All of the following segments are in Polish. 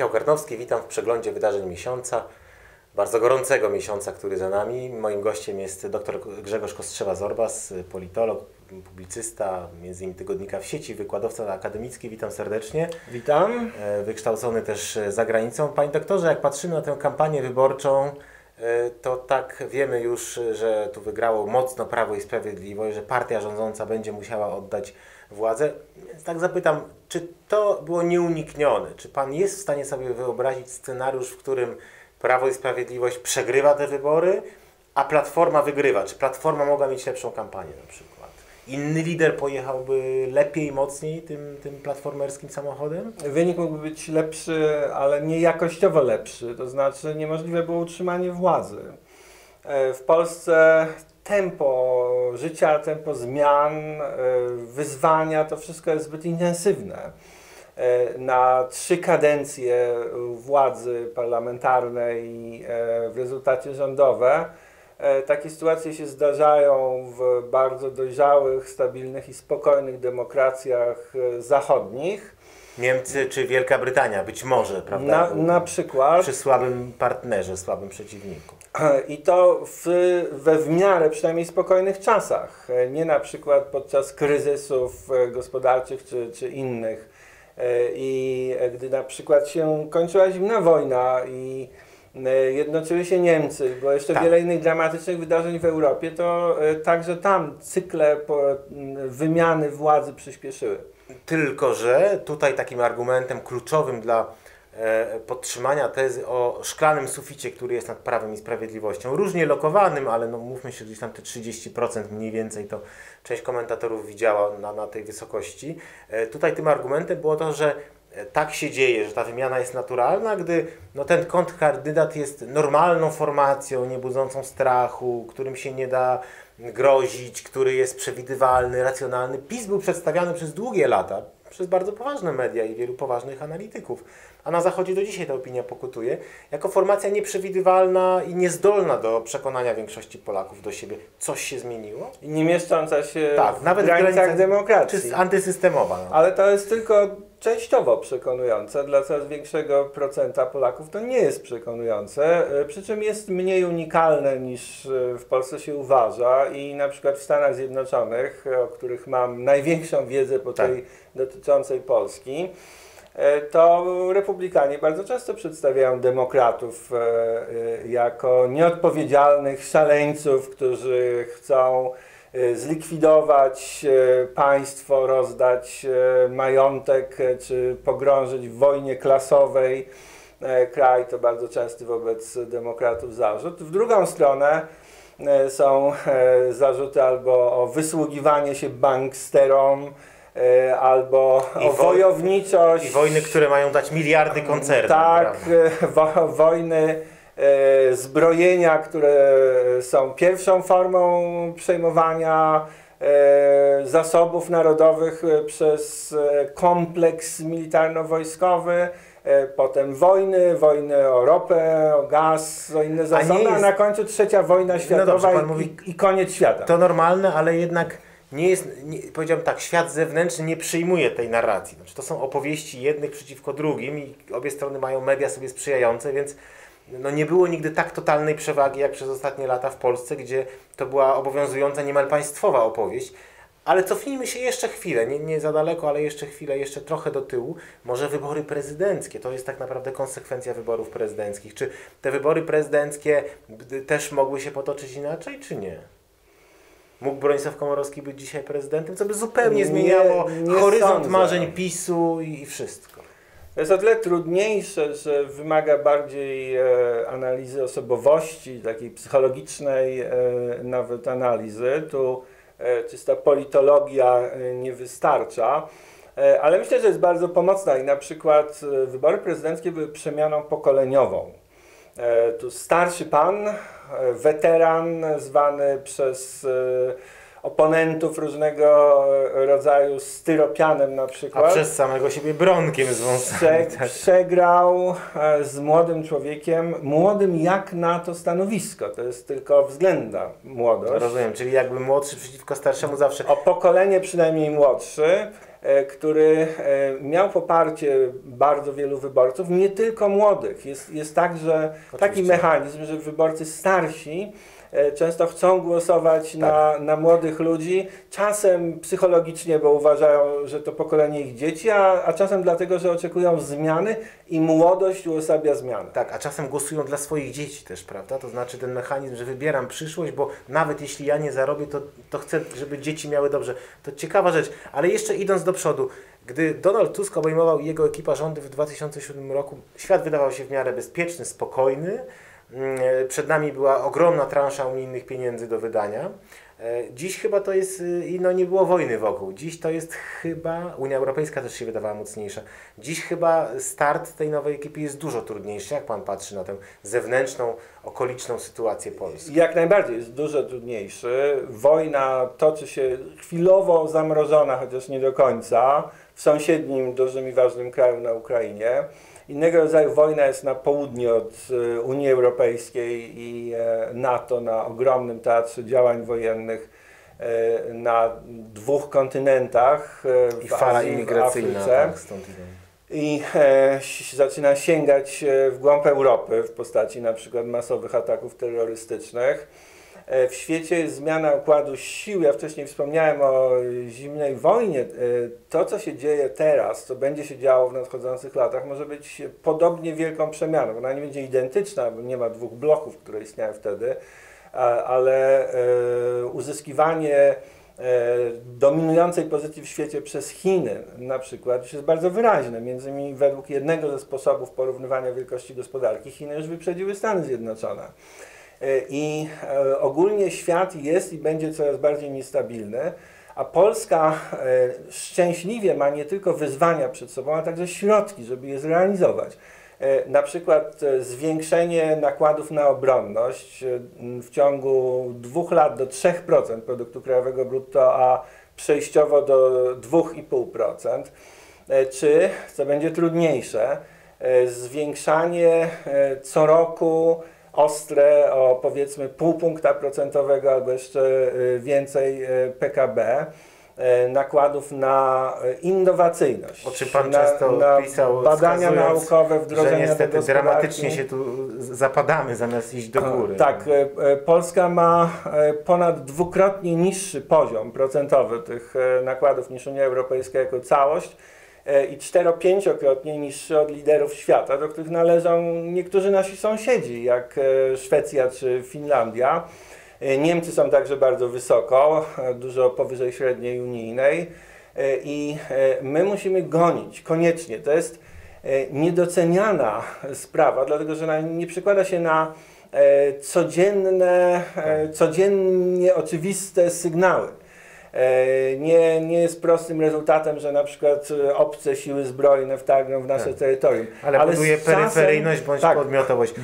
Michał Karnowski, witam w przeglądzie wydarzeń miesiąca, bardzo gorącego miesiąca, który za nami. Moim gościem jest dr Grzegorz Kostrzewa-Zorbas, politolog, publicysta, między innymi Tygodnika w sieci, wykładowca akademicki. Witam serdecznie. Witam. Wykształcony też za granicą. Panie doktorze, jak patrzymy na tę kampanię wyborczą, to tak wiemy już, że tu wygrało mocno Prawo i Sprawiedliwość, że partia rządząca będzie musiała oddać władzę. Więc tak zapytam, czy to było nieuniknione? Czy pan jest w stanie sobie wyobrazić scenariusz, w którym Prawo i Sprawiedliwość przegrywa te wybory, a Platforma wygrywa? Czy Platforma mogła mieć lepszą kampanię na przykład? Inny lider pojechałby lepiej, mocniej tym platformerskim samochodem? Wynik mógłby być lepszy, ale nie jakościowo lepszy. To znaczy niemożliwe było utrzymanie władzy. W Polsce tempo życia, tempo zmian, wyzwania, to wszystko jest zbyt intensywne. Na 3 kadencje władzy parlamentarnej i w rezultacie rządowe takie sytuacje się zdarzają w bardzo dojrzałych, stabilnych i spokojnych demokracjach zachodnich. Niemcy czy Wielka Brytania być może, prawda? Na przykład. Przy słabym partnerze, słabym przeciwniku. I to w miarę przynajmniej spokojnych czasach. Nie na przykład podczas kryzysów gospodarczych czy innych. I gdy na przykład się kończyła zimna wojna i jednoczyły się Niemcy, bo jeszcze wiele innych dramatycznych wydarzeń w Europie, to także tam cykle wymiany władzy przyspieszyły. Tylko że tutaj takim argumentem kluczowym dla podtrzymania tezy o szklanym suficie, który jest nad Prawem i Sprawiedliwością, różnie lokowanym, ale no mówmy się, gdzieś tam te 30% mniej więcej to część komentatorów widziała na tej wysokości. Tutaj tym argumentem było to, że tak się dzieje, że ta wymiana jest naturalna, gdy no, ten kontrkandydat jest normalną formacją, nie budzącą strachu, którym się nie da grozić, który jest przewidywalny, racjonalny. PiS był przedstawiany przez długie lata przez bardzo poważne media i wielu poważnych analityków, a na Zachodzie do dzisiaj ta opinia pokutuje, jako formacja nieprzewidywalna i niezdolna do przekonania większości Polaków do siebie. Coś się zmieniło? Nie mieszcząca się nawet w granicach demokracji. Czy antysystemowa. No. Ale to jest tylko częściowo przekonujące. Dla coraz większego procenta Polaków to nie jest przekonujące, przy czym jest mniej unikalne niż w Polsce się uważa i na przykład w Stanach Zjednoczonych, o których mam największą wiedzę po tej dotyczącej Polski, to republikanie bardzo często przedstawiają demokratów jako nieodpowiedzialnych szaleńców, którzy chcą zlikwidować państwo, rozdać majątek czy pogrążyć w wojnie klasowej kraj. To bardzo częsty wobec demokratów zarzut. W drugą stronę są zarzuty albo o wysługiwanie się banksterom, albo o wojowniczość. I wojny, które mają dać miliardy koncernów. Tak, wojny, zbrojenia, które są pierwszą formą przejmowania zasobów narodowych przez kompleks militarno-wojskowy, potem wojny o ropę, o gaz, o inne zasoby, a na końcu trzecia wojna światowa, no dobrze, pan mówi, i koniec świata. To normalne, ale jednak powiedziałem tak, świat zewnętrzny nie przyjmuje tej narracji. Znaczy, to są opowieści jednych przeciwko drugim i obie strony mają media sobie sprzyjające, więc no nie było nigdy tak totalnej przewagi jak przez ostatnie lata w Polsce, gdzie to była obowiązująca niemal państwowa opowieść. Ale cofnijmy się jeszcze chwilę, nie za daleko, ale jeszcze chwilę, jeszcze trochę do tyłu. Może wybory prezydenckie, to jest tak naprawdę konsekwencja wyborów prezydenckich. Czy te wybory prezydenckie też mogły się potoczyć inaczej, czy nie? Mógł Bronisław Komorowski być dzisiaj prezydentem, co by zupełnie zmieniało horyzont marzeń PiS-u i wszystko. Jest o tyle trudniejsze, że wymaga bardziej analizy osobowości, takiej psychologicznej nawet analizy. Tu czysta politologia nie wystarcza, ale myślę, że jest bardzo pomocna i na przykład wybory prezydenckie były przemianą pokoleniową. Tu starszy pan, weteran, zwany przez oponentów różnego rodzaju styropianem na przykład. A przez samego siebie Bronkiem zwąsanym. Przegrał z młodym człowiekiem, młodym jak na to stanowisko. To jest tylko względna młodość. Rozumiem, czyli jakby młodszy przeciwko starszemu zawsze. O pokolenie przynajmniej młodszy. który miał poparcie bardzo wielu wyborców, nie tylko młodych. Jest także taki mechanizm, że wyborcy starsi często chcą głosować na młodych ludzi, czasem psychologicznie, bo uważają, że to pokolenie ich dzieci, a czasem dlatego, że oczekują zmiany i młodość uosabia zmiany. Tak, a czasem głosują dla swoich dzieci też, prawda? To znaczy ten mechanizm, że wybieram przyszłość, bo nawet jeśli ja nie zarobię, to chcę, żeby dzieci miały dobrze. To ciekawa rzecz, ale jeszcze idąc do przodu, gdy Donald Tusk obejmował jego ekipa rządy w 2007 roku, świat wydawał się w miarę bezpieczny, spokojny. Przed nami była ogromna transza unijnych pieniędzy do wydania. Dziś chyba to jest, no nie było wojny wokół, dziś to jest chyba, Unia Europejska też się wydawała mocniejsza, dziś chyba start tej nowej ekipy jest dużo trudniejszy, jak Pan patrzy na tę zewnętrzną, okoliczną sytuację Polski. Jak najbardziej jest dużo trudniejszy, wojna toczy się chwilowo zamrożona, chociaż nie do końca, w sąsiednim, dużym i ważnym kraju na Ukrainie. Innego rodzaju wojna jest na południe od Unii Europejskiej i NATO na ogromnym teatrze działań wojennych na dwóch kontynentach, w fala imigracyjna, tak, stąd i zaczyna sięgać w głąb Europy w postaci na przykład masowych ataków terrorystycznych. W świecie jest zmiana układu sił, ja wcześniej wspomniałem o zimnej wojnie. To, co się dzieje teraz, co będzie się działo w nadchodzących latach, może być podobnie wielką przemianą. Ona nie będzie identyczna, bo nie ma dwóch bloków, które istniały wtedy, ale uzyskiwanie dominującej pozycji w świecie przez Chiny na przykład już jest bardzo wyraźne. Między innymi według jednego ze sposobów porównywania wielkości gospodarki Chiny już wyprzedziły Stany Zjednoczone. I ogólnie świat jest i będzie coraz bardziej niestabilny, a Polska szczęśliwie ma nie tylko wyzwania przed sobą, a także środki, żeby je zrealizować. Na przykład zwiększenie nakładów na obronność w ciągu 2 lat do 3% produktu krajowego brutto, a przejściowo do 2,5%, czy, co będzie trudniejsze, zwiększanie co roku ostre o powiedzmy 0,5 punkta procentowego albo jeszcze więcej PKB, nakładów na innowacyjność, o czym Pan często pisał, badania naukowe, wdrożenia że niestety dramatycznie się tu zapadamy zamiast iść do góry. Tak, Polska ma ponad 2-krotnie niższy poziom procentowy tych nakładów niż Unia Europejska jako całość i 4-5-krotnie niższy od liderów świata, do których należą niektórzy nasi sąsiedzi, jak Szwecja czy Finlandia. Niemcy są także bardzo wysoko, dużo powyżej średniej unijnej i my musimy gonić, koniecznie. To jest niedoceniana sprawa, dlatego że ona nie przekłada się na codziennie oczywiste sygnały. Nie jest prostym rezultatem, że na przykład obce siły zbrojne wtargną w nasze terytorium. Ale buduje peryferyjność bądź podmiotowość.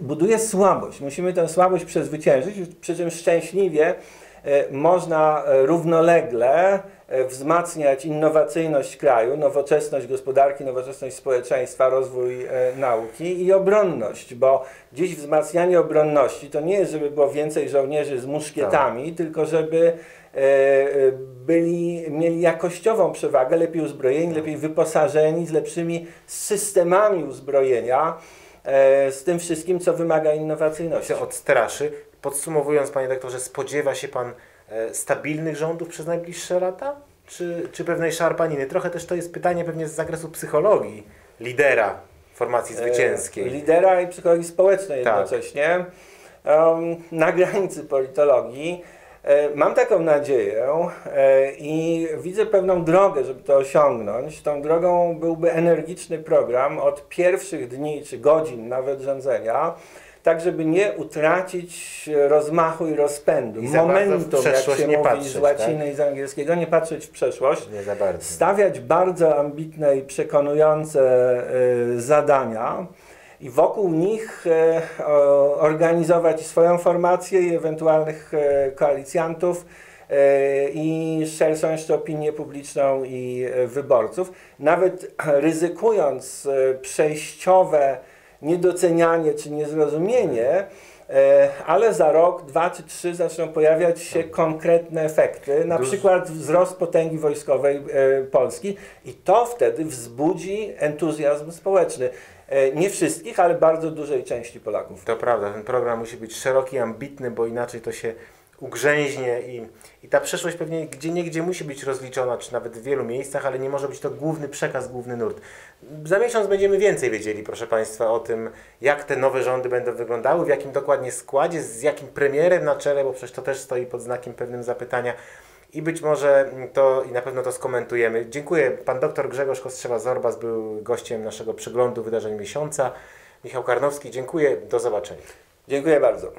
Buduje słabość. Musimy tę słabość przezwyciężyć, przy czym szczęśliwie można równolegle wzmacniać innowacyjność kraju, nowoczesność gospodarki, nowoczesność społeczeństwa, rozwój nauki i obronność, bo dziś wzmacnianie obronności to nie jest, żeby było więcej żołnierzy z muszkietami, tylko żeby mieli jakościową przewagę, lepiej uzbrojeni, lepiej wyposażeni, z lepszymi systemami uzbrojenia, z tym wszystkim, co wymaga innowacyjności. Się odstraszy. Podsumowując, panie doktorze, spodziewa się pan stabilnych rządów przez najbliższe lata? Czy pewnej szarpaniny? Trochę też to jest pytanie pewnie z zakresu psychologii lidera formacji zwycięskiej. Lidera i psychologii społecznej jednocześnie. Na granicy politologii. Mam taką nadzieję i widzę pewną drogę, żeby to osiągnąć. Tą drogą byłby energiczny program od pierwszych dni czy godzin nawet rządzenia, tak żeby nie utracić rozmachu i rozpędu, momentum, jak się mówi z łaciny i z angielskiego, nie patrzeć w przeszłość, nie za bardzo. Stawiać bardzo ambitne i przekonujące zadania i wokół nich organizować swoją formację i ewentualnych koalicjantów i szerszą jeszcze opinię publiczną i wyborców, nawet ryzykując przejściowe niedocenianie czy niezrozumienie, ale za rok, 2 czy 3 zaczną pojawiać się konkretne efekty, na przykład wzrost potęgi wojskowej Polski i to wtedy wzbudzi entuzjazm społeczny. Nie wszystkich, ale bardzo dużej części Polaków. To prawda, ten program musi być szeroki, ambitny, bo inaczej to się ugrzęźnie i ta przyszłość pewnie gdzieniegdzie musi być rozliczona, czy nawet w wielu miejscach, ale nie może być to główny przekaz, główny nurt. Za miesiąc będziemy więcej wiedzieli, proszę Państwa, o tym, jak te nowe rządy będą wyglądały, w jakim dokładnie składzie, z jakim premierem na czele, bo przecież to też stoi pod znakiem pewnym zapytania. I być może to, i na pewno to skomentujemy. Dziękuję. Pan dr Grzegorz Kostrzewa-Zorbas był gościem naszego przeglądu wydarzeń miesiąca. Michał Karnowski, dziękuję. Do zobaczenia. Dziękuję bardzo.